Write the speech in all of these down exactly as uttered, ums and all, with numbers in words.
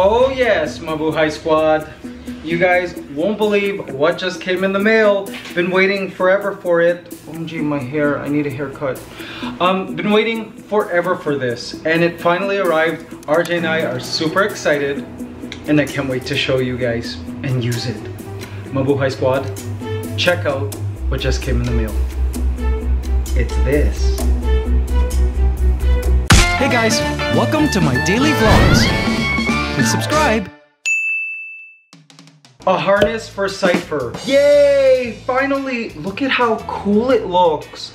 Oh yes, Mabuhay Squad. You guys won't believe what just came in the mail. Been waiting forever for it. O M G, my hair, I need a haircut. Um, been waiting forever for this, and it finally arrived. R J and I are super excited, and I can't wait to show you guys and use it. Mabuhay Squad, check out what just came in the mail. It's this. Hey guys, welcome to my daily vlogs. Please subscribe. A harness for Cypher. Yay! Finally! Look at how cool it looks.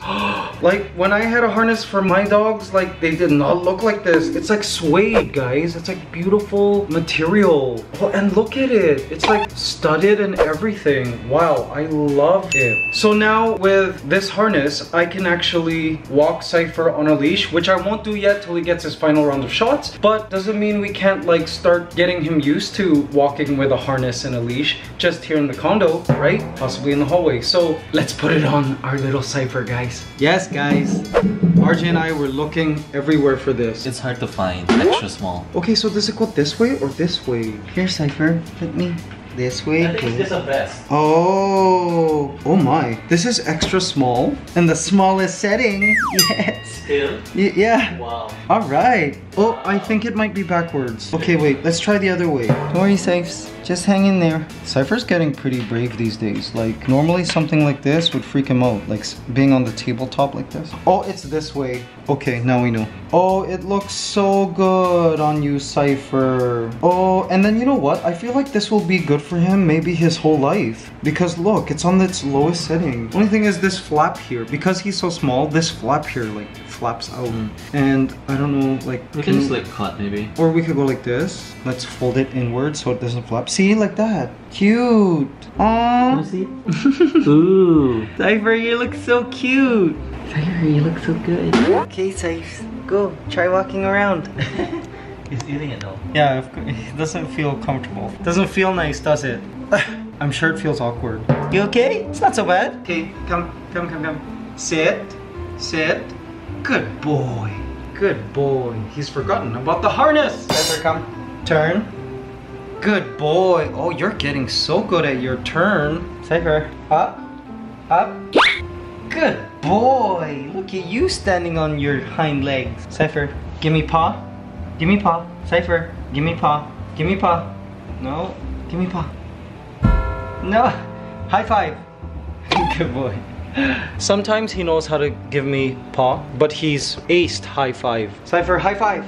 Like, when I had a harness for my dogs, like, they did not look like this. It's like suede, guys. It's like beautiful material. Oh, and look at it. It's like studded and everything. Wow, I love it. So now with this harness, I can actually walk Cypher on a leash, which I won't do yet till he gets his final round of shots. But doesn't mean we can't, like, start getting him used to walking with a harness and a leash. Just here in the condo, right? Possibly in the hallway. So let's put it on our little Cypher, guys. Yes, guys. R J and I were looking everywhere for this. It's hard to find. Extra small. Okay, so does it go this way or this way? Here, Cypher. Let me... This way. I think this is the best. Oh, oh my. This is extra small and the smallest setting. Yes. Still? Y yeah. Wow. All right. Oh, I think it might be backwards. Okay, wait. Let's try the other way. Don't worry, Cyphs. Just hang in there. Cypher's getting pretty brave these days. Like, normally something like this would freak him out. Like, being on the tabletop like this. Oh, it's this way. Okay, now we know. Oh, it looks so good on you, Cypher. Oh, and then you know what? I feel like this will be good for him maybe his whole life, because look, it's on its lowest setting. Only thing is this flap here, because he's so small, this flap here like flaps out. Mm. And I don't know, like we can, can just like cut maybe, or we could go like this. Let's fold it inward so it doesn't flap. See, like that. Cute. Aww. Wanna see? Ooh, Cypher, you look so cute. Cypher, you look so good. Okay, Cypher, go try walking around. He's eating it though. Yeah, it doesn't feel comfortable. Doesn't feel nice, does it? I'm sure it feels awkward. You okay? It's not so bad. Okay, come, come, come, come. Sit, sit. Good boy, good boy. He's forgotten about the harness. Cypher, come. Turn. Good boy. Oh, you're getting so good at your turn. Cypher, up, up. Good boy. Look at you standing on your hind legs. Cypher, give me paw. Give me paw. Cypher, give me paw. Give me paw. No, give me paw. No, high five. Good boy. Sometimes he knows how to give me paw, but he's aced high five. Cypher, high five.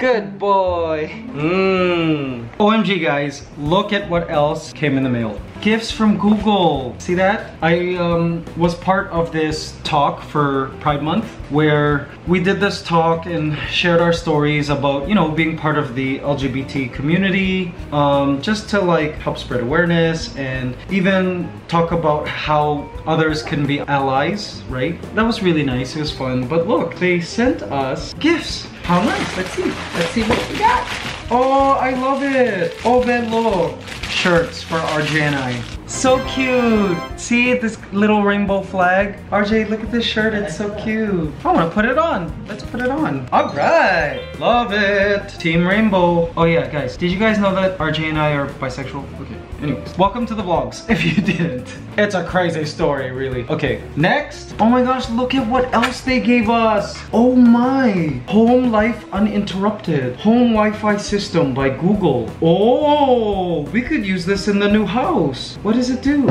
Good boy. Mmm. O M G, guys, look at what else came in the mail. Gifts from Google. See that? I um, was part of this talk for Pride Month where we did this talk and shared our stories about, you know, being part of the L G B T community, um, just to like help spread awareness and even talk about how others can be allies, right? That was really nice. It was fun. But look, they sent us gifts. How nice. Let's see. Let's see what we got. Oh, I love it. Oh, man, look. Shirts for R J and I. So cute. See this little rainbow flag? R J, look at this shirt. It's so cute. I want to put it on. Let's put it on. All right. Love it. Team Rainbow. Oh, yeah, guys. Did you guys know that R J and I are bisexual? Okay. Anyways, welcome to the vlogs, if you didn't. It's a crazy story, really. Okay, next. Oh my gosh, look at what else they gave us. Oh my. Home Life Uninterrupted. Home Wi-Fi System by Google. Oh, we could use this in the new house. What does it do?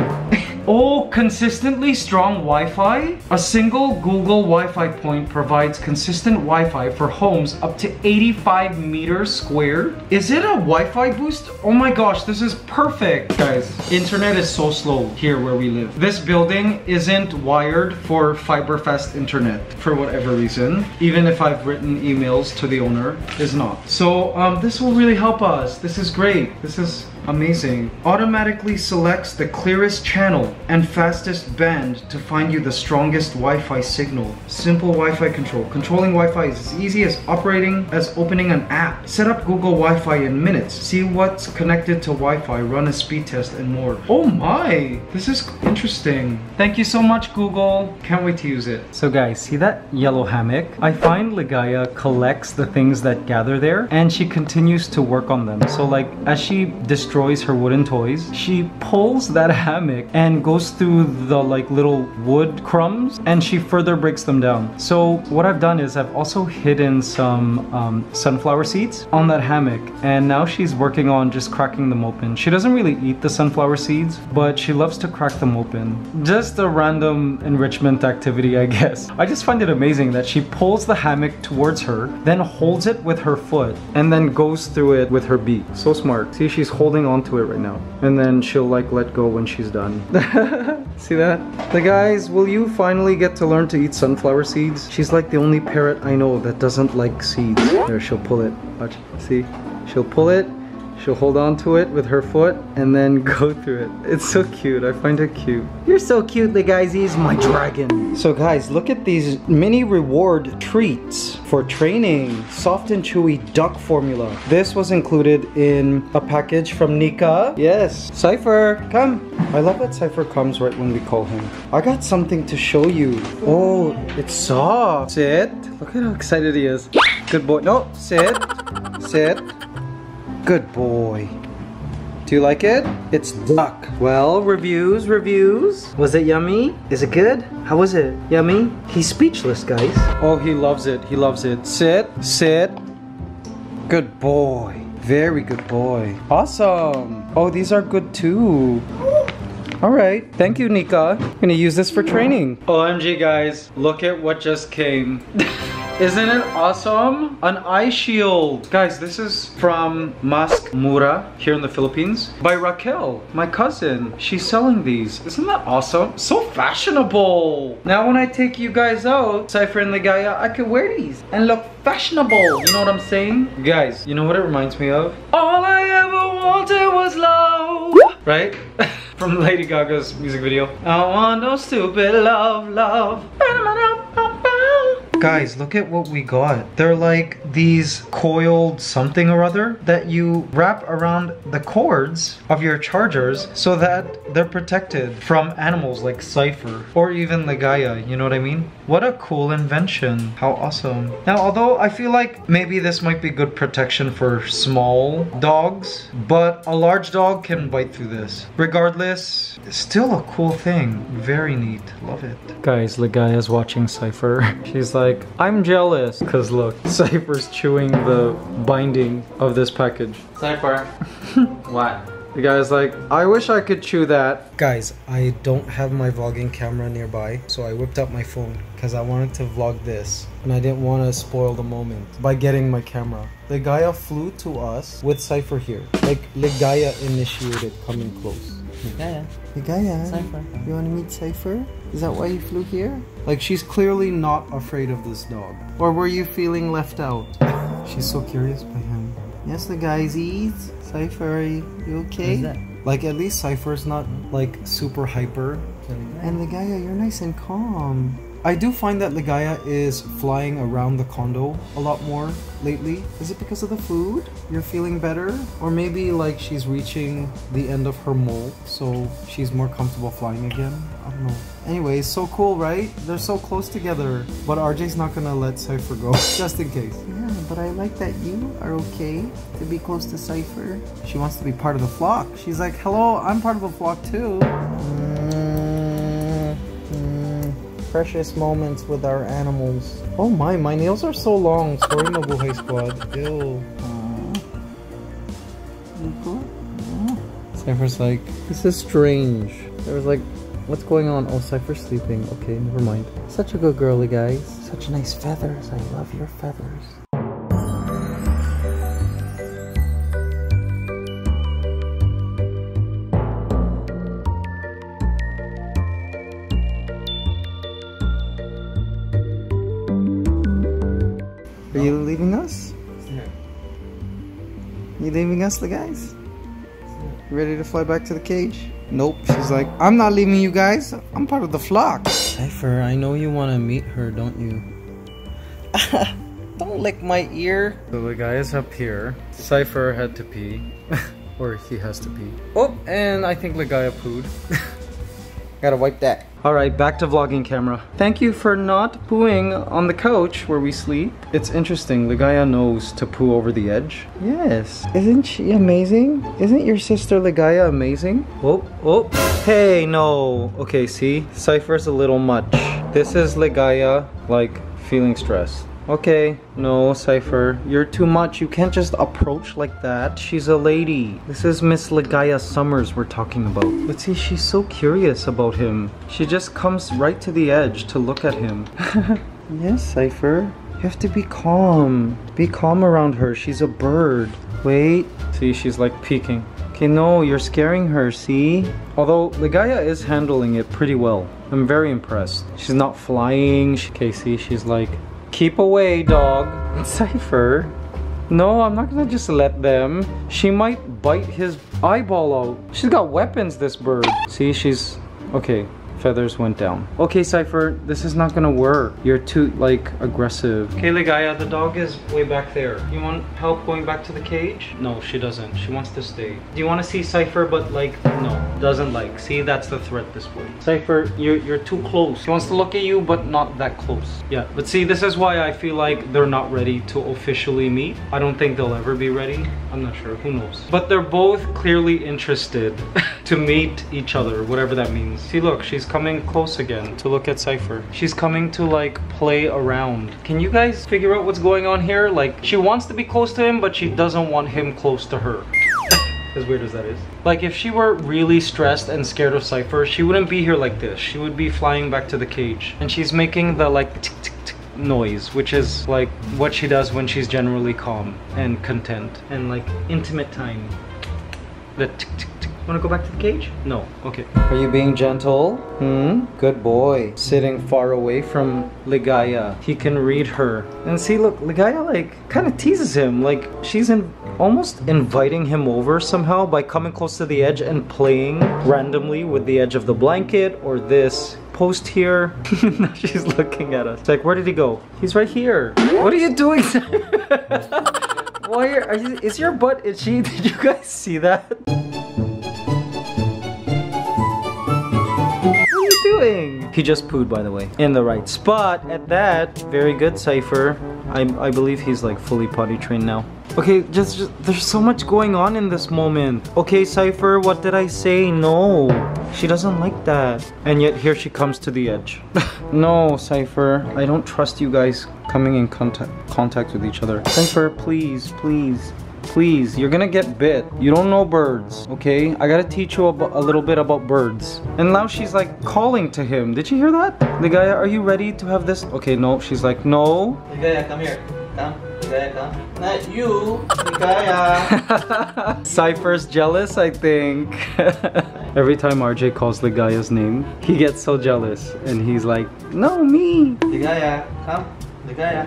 Oh, consistently strong Wi-Fi? A single Google Wi-Fi point provides consistent Wi-Fi for homes up to eighty-five meters squared. Is it a Wi-Fi boost? Oh my gosh, this is perfect. Guys, internet is so slow here where we live. This building isn't wired for fiber fast internet for whatever reason. Even if I've written emails to the owner, it's not. So um, this will really help us. This is great. This is Amazing. Automatically selects the clearest channel and fastest band to find you the strongest Wi-Fi signal. Simple Wi-Fi control. Controlling Wi-Fi is as easy as operating as opening an app. Set up Google Wi-Fi in minutes. See what's connected to Wi-Fi. Run a speed test and more. Oh my! This is interesting. Thank you so much, Google. Can't wait to use it. So guys, see that yellow hammock? I find Ligaya collects the things that gather there and she continues to work on them. So like as she destroys her wooden toys, she pulls that hammock and goes through the like little wood crumbs and she further breaks them down. So what I've done is I've also hidden some um, sunflower seeds on that hammock, and now she's working on just cracking them open. She doesn't really eat the sunflower seeds, but she loves to crack them open. Just a random enrichment activity, I guess. I just find it amazing that she pulls the hammock towards her, then holds it with her foot, and then goes through it with her beak. So smart. See, she's holding onto it right now. And then she'll like let go when she's done. See that? The guys, will you finally get to learn to eat sunflower seeds? She's like the only parrot I know that doesn't like seeds. There, she'll pull it. Watch. See? She'll pull it. She'll hold on to it with her foot and then go through it. It's so cute. I find it cute. You're so cute, Ligaya, my dragon. So guys, look at these mini reward treats for training. Soft and chewy duck formula. This was included in a package from Nika. Yes. Cypher, come. I love that Cypher comes right when we call him. I got something to show you. Oh, it's soft. Sit. Look at how excited he is. Good boy. No, sit. Sit. Good boy. Do you like it? It's duck. Well, reviews, reviews. Was it yummy? Is it good? How was it? Yummy? He's speechless, guys. Oh, he loves it. He loves it. Sit, sit. Good boy. Very good boy. Awesome. Oh, these are good too. All right. Thank you, Nika. I'm gonna use this for training. O M G, guys. Look at what just came. Isn't it awesome? An eye shield. Guys, this is from Mask Mura here in the Philippines by Raquel, my cousin. She's selling these. Isn't that awesome? So fashionable. Now when I take you guys out, Cypher and Ligaya, I could wear these and look fashionable. You know what I'm saying? Guys, you know what it reminds me of? All I ever wanted was love. Right? From Lady Gaga's music video. I want no stupid love, love. Guys, look at what we got. They're like these coiled something or other that you wrap around the cords of your chargers so that they're protected from animals like Cypher or even Ligaya, you know what I mean? What a cool invention. How awesome. Now, although I feel like maybe this might be good protection for small dogs, but a large dog can bite through this. Regardless, it's still a cool thing. Very neat. Love it. Guys, Ligaya's watching Cypher. She's like, Like, I'm jealous because look, Cypher's chewing the binding of this package. Cypher, what? The guy's like, I wish I could chew that. Guys, I don't have my vlogging camera nearby, so I whipped out my phone because I wanted to vlog this and I didn't want to spoil the moment by getting my camera. Ligaya flew to us with Cypher here. Like, Ligaya initiated coming close. Ligaya. Ligaya. Cypher. You want to meet Cypher? Is that why you flew here? Like, she's clearly not afraid of this dog. Or were you feeling left out? She's so curious by him. Yes, Ligaya's. Cypher, are you okay? Who's that? Like, at least Cypher's not, like, super hyper. And Ligaya, you're nice and calm. I do find that Ligaya is flying around the condo a lot more lately. Is it because of the food? You're feeling better? Or maybe like she's reaching the end of her molt, so she's more comfortable flying again? I don't know. Anyways, so cool, right? They're so close together. But R J's not gonna let Cypher go, just in case. Yeah, but I like that you are okay to be close to Cypher. She wants to be part of the flock. She's like, hello, I'm part of the flock too. Precious moments with our animals. Oh my, my nails are so long. Sorry, Mabuhay Squad. Ew. Cypher's like, this is strange. There was like, what's going on? Oh, Cypher's sleeping. Okay, never mind. Such a good girly, guys. Such nice feathers. I love your feathers. Are you leaving us? Yeah. You leaving us, the guys? Yeah. You ready to fly back to the cage? Nope. She's like, I'm not leaving you guys. I'm part of the flock. Cypher, I know you want to meet her, don't you? Don't lick my ear. So the guy is up here. Cypher had to pee. Or he has to pee. Oh, and I think Ligaya pooed. Gotta wipe that. Alright, back to vlogging camera. Thank you for not pooing on the couch where we sleep. It's interesting, Ligaya knows to poo over the edge. Yes. Isn't she amazing? Isn't your sister Ligaya amazing? Oh, oh. Hey, no. Okay, see? Cypher's a little much. This is Ligaya, like, feeling stressed. Okay, no, Cypher, you're too much. You can't just approach like that. She's a lady. This is Miss Ligaya Summers we're talking about. But see, she's so curious about him. She just comes right to the edge to look at him. Yes, Cypher, you have to be calm. Be calm around her. She's a bird. Wait. See, she's like peeking. Okay, no, you're scaring her, see? Although, Ligaya is handling it pretty well. I'm very impressed. She's not flying. Okay, see, she's like... Keep away, dog. Cypher. No, I'm not gonna just let them. She might bite his eyeball out. She's got weapons, this bird. See, she's... Okay, feathers went down. Okay, Cypher, this is not gonna work. You're too, like, aggressive. Okay, Ligaya, the dog is way back there. You want help going back to the cage? No, she doesn't. She wants to stay. Do you want to see Cypher, but, like, no. Doesn't like. See, that's the threat this way. Cypher, you're, you're too close. She wants to look at you, but not that close. Yeah, but see, this is why I feel like they're not ready to officially meet. I don't think they'll ever be ready. I'm not sure. Who knows? But they're both clearly interested to meet each other, whatever that means. See, look, she's coming close again to look at Cypher. She's coming to, like, play around. Can you guys figure out what's going on here? Like, she wants to be close to him, but she doesn't want him close to her. As weird as that is. Like, if she were really stressed and scared of Cypher, she wouldn't be here like this. She would be flying back to the cage. And she's making the, like, tick, tick, tick noise, which is, like, what she does when she's generally calm and content and, like, intimate time. The tick, tick, tick. Wanna go back to the cage? No. Okay. Are you being gentle? Hmm? Good boy. Sitting far away from Ligaya. He can read her. And see, look, Ligaya, like, kind of teases him. Like, she's in almost inviting him over somehow by coming close to the edge and playing randomly with the edge of the blanket or this post here. Now she's looking at us. It's like, where did he go? He's right here. What are you doing? Why are, are you, is your butt itchy? Did you guys see that? Doing? He just pooed, by the way, in the right spot at that. Very good, Cypher. I, I believe he's like fully potty trained now. Okay, just, just there's so much going on in this moment. Okay, Cypher, what did I say? No, she doesn't like that. And yet here she comes to the edge. No, Cypher, I don't trust you guys coming in contact contact with each other. Cypher, please, please. Please, you're gonna get bit. You don't know birds, okay? I gotta teach you a, a little bit about birds. And now she's like calling to him. Did you hear that? Ligaya, are you ready to have this? Okay, no, she's like, no. Ligaya, come here. Come, Ligaya, come. Not you, Ligaya. Cypher's jealous, I think. Every time R J calls Ligaya's name, he gets so jealous. And he's like, no, me. Ligaya, come, Ligaya.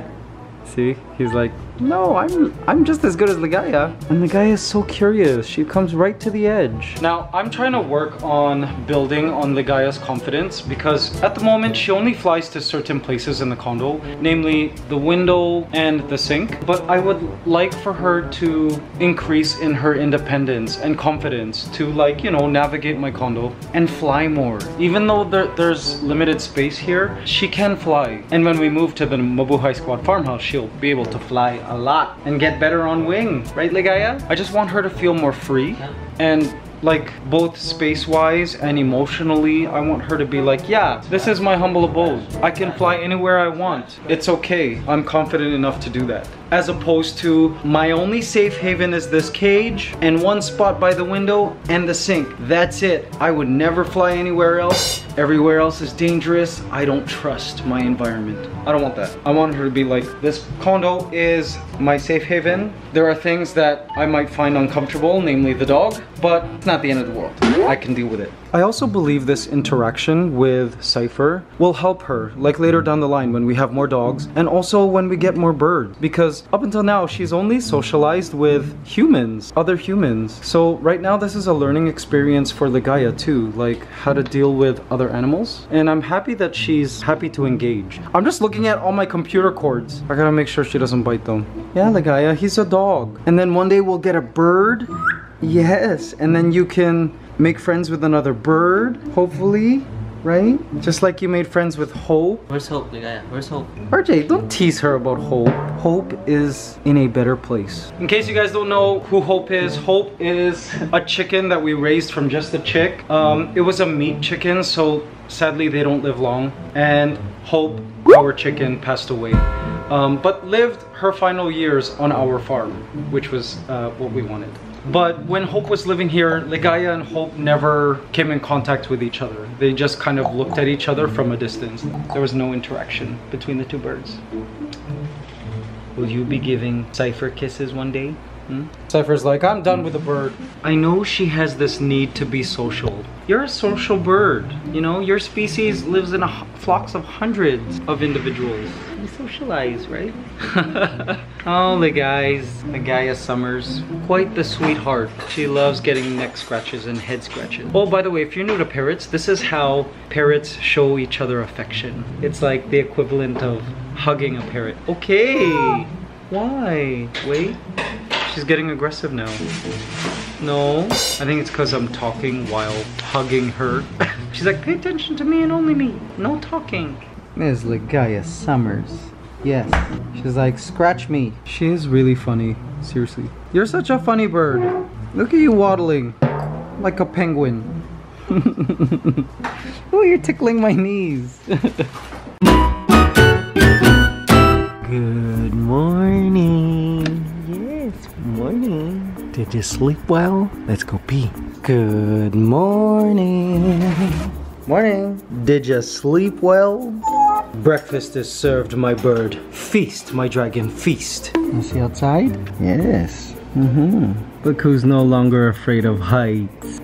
See, he's like, no, I'm I'm just as good as Ligaya. And Ligaya is so curious. She comes right to the edge. Now, I'm trying to work on building on Ligaya's confidence because at the moment, she only flies to certain places in the condo, namely the window and the sink. But I would like for her to increase in her independence and confidence to, like, you know, navigate my condo and fly more. Even though there, there's limited space here, she can fly. And when we move to the Mabuhay Squad farmhouse, she'll be able to fly a lot and get better on wing, right, Ligaya? I just want her to feel more free and, like, both space-wise and emotionally, I want her to be like, yeah, this is my humble abode. I can fly anywhere I want. It's okay. I'm confident enough to do that. As opposed to, my only safe haven is this cage and one spot by the window and the sink. That's it. I would never fly anywhere else. Everywhere else is dangerous. I don't trust my environment. I don't want that. I want her to be like, this condo is my safe haven. There are things that I might find uncomfortable, namely the dog. but it's not the end of the world. I can deal with it. I also believe this interaction with Cypher will help her, like later down the line when we have more dogs and also when we get more birds, because up until now she's only socialized with humans, other humans. So right now this is a learning experience for Ligaya too, like how to deal with other animals, and I'm happy that she's happy to engage. I'm just looking at all my computer cords. I gotta make sure she doesn't bite them. Yeah, Ligaya, he's a dog. And then one day we'll get a bird. Yes, and then you can make friends with another bird, hopefully, right? Just like you made friends with Hope. Where's Hope, Ligaya? Where's Hope? R J, don't tease her about Hope. Hope is in a better place. In case you guys don't know who Hope is, Hope is a chicken that we raised from just a chick. Um, it was a meat chicken, so sadly they don't live long. And Hope, our chicken, passed away. Um, but lived her final years on our farm, which was uh, what we wanted. But when Hope was living here, Ligaya and Hope never came in contact with each other. They just kind of looked at each other from a distance. There was no interaction between the two birds. Will you be giving Cypher kisses one day? Hmm? Cypher's like, I'm done with the bird. I know she has this need to be social. You're a social bird. You know, your species lives in a flocks of hundreds of individuals. You socialize, right? Oh, the guys, Ligaya Summers, quite the sweetheart. She loves getting neck scratches and head scratches. Oh, by the way, if you're new to parrots, this is how parrots show each other affection. It's like the equivalent of hugging a parrot. Okay, why? Wait. She's getting aggressive now. No, I think it's because I'm talking while hugging her. She's like, pay attention to me and only me. No talking. Miz Ligaya Summers. Yes. She's like, scratch me. She is really funny. Seriously. You're such a funny bird. Look at you waddling like a penguin. Oh, you're tickling my knees. Good morning. Morning. Did you sleep well? Let's go pee. Good morning. Morning. Did you sleep well? Breakfast is served, my bird. Feast, my dragon, feast. You see outside? Yes. Mm-hmm. Look who's no longer afraid of heights.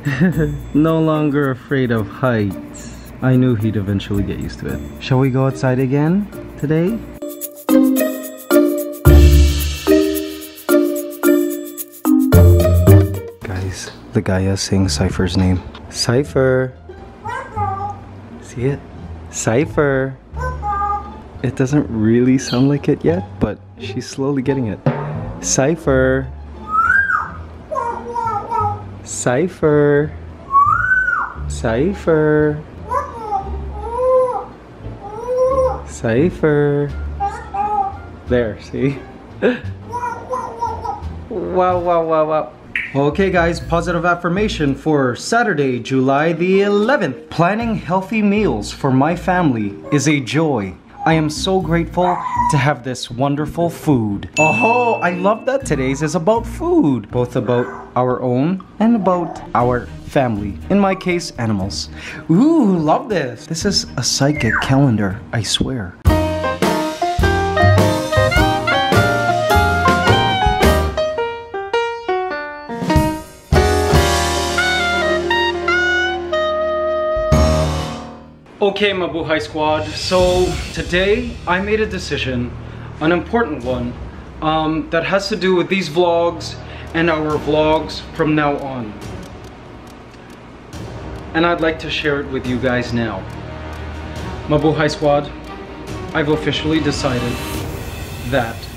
No longer afraid of heights. I knew he'd eventually get used to it. Shall we go outside again today? Ligaya sings Cypher's name. Cypher. See it? Cypher. It doesn't really sound like it yet, but she's slowly getting it. Cypher. Cypher. Cypher. Cypher. There, see? Wow, wow, wow, wow. Okay guys, positive affirmation for Saturday, July the eleventh. Planning healthy meals for my family is a joy. I am so grateful to have this wonderful food. Oh, I love that today's is about food, both about our own and about our family. In my case, animals. Ooh, love this. This is a psychic calendar, I swear. Okay, Mabuhay Squad, so today I made a decision, an important one, um, that has to do with these vlogs and our vlogs from now on. And I'd like to share it with you guys now. Mabuhay Squad, I've officially decided that